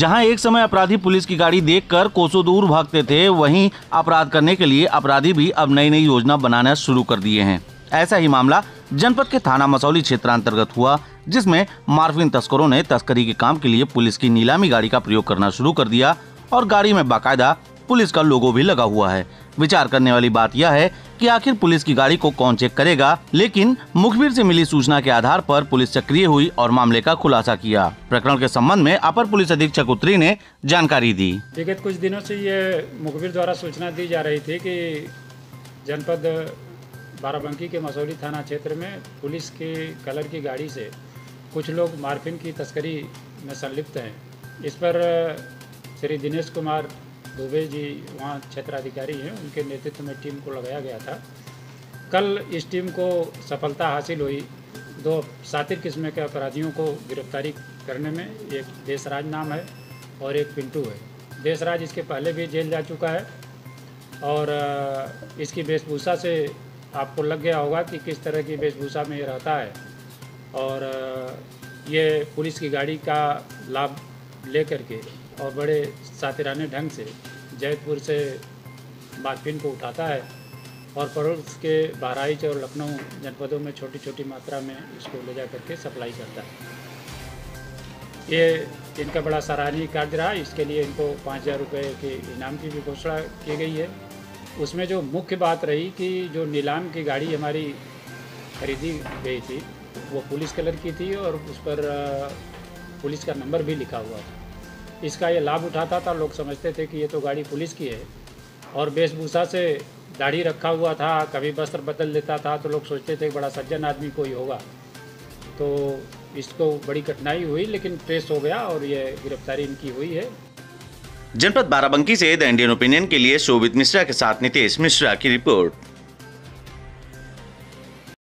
जहां एक समय अपराधी पुलिस की गाड़ी देखकर कोसों दूर भागते थे, वहीं अपराध करने के लिए अपराधी भी अब नई नई योजना बनाना शुरू कर दिए हैं। ऐसा ही मामला जनपद के थाना मसौली क्षेत्रांतर्गत हुआ, जिसमें मार्फिन तस्करों ने तस्करी के काम के लिए पुलिस की नीलामी गाड़ी का प्रयोग करना शुरू कर दिया और गाड़ी में बाकायदा पुलिस का लोगो भी लगा हुआ है। विचार करने वाली बात यह है कि आखिर पुलिस की गाड़ी को कौन चेक करेगा, लेकिन मुखबिर से मिली सूचना के आधार पर पुलिस सक्रिय हुई और मामले का खुलासा किया। प्रकरण के संबंध में अपर पुलिस अधीक्षक उत्तरी ने जानकारी दी। विगत कुछ दिनों से ये मुखबिर द्वारा सूचना दी जा रही थी कि जनपद बाराबंकी के मसौली थाना क्षेत्र में पुलिस के कलर की गाड़ी से कुछ लोग मार्फिन की तस्करी में संलिप्त हैं। इस पर श्री दिनेश कुमार दुबे जी वहाँ क्षेत्राधिकारी हैं, उनके नेतृत्व में टीम को लगाया गया था। कल इस टीम को सफलता हासिल हुई। दो सातिर किस्म के अपराधियों को गिरफ्तारी करने में, एक देशराज नाम है और एक पिंटू है। देशराज इसके पहले भी जेल जा चुका है और इसकी वेशभूषा से आपको लग गया होगा कि किस तरह की वेशभूषा में ये रहता है और ये पुलिस की गाड़ी का लाभ ले करके और बड़े सातिराने ढंग से जयपुर से मार्फिन को उठाता है और पड़ोस के बहराइच और लखनऊ जनपदों में छोटी छोटी मात्रा में इसको ले जा करके सप्लाई करता है। ये इनका बड़ा सराहनीय कार्य रहा। इसके लिए इनको 5,000 रुपये के इनाम की भी घोषणा की गई है। उसमें जो मुख्य बात रही कि जो नीलाम की गाड़ी हमारी खरीदी गई थी वो पुलिस कलर की थी और उस पर पुलिस का नंबर भी लिखा हुआ था। इसका ये लाभ उठाता था। लोग समझते थे कि ये तो गाड़ी पुलिस की है और वेशभूषा से दाढ़ी रखा हुआ था, कभी वस्त्र बदल लेता था तो लोग सोचते थे बड़ा सज्जन आदमी कोई होगा। तो इसको बड़ी कठिनाई हुई, लेकिन ट्रेस हो गया और ये गिरफ्तारी इनकी हुई है। जनपद बाराबंकी से द इंडियन ओपिनियन के लिए शोभित मिश्रा के साथ नितेश मिश्रा की रिपोर्ट।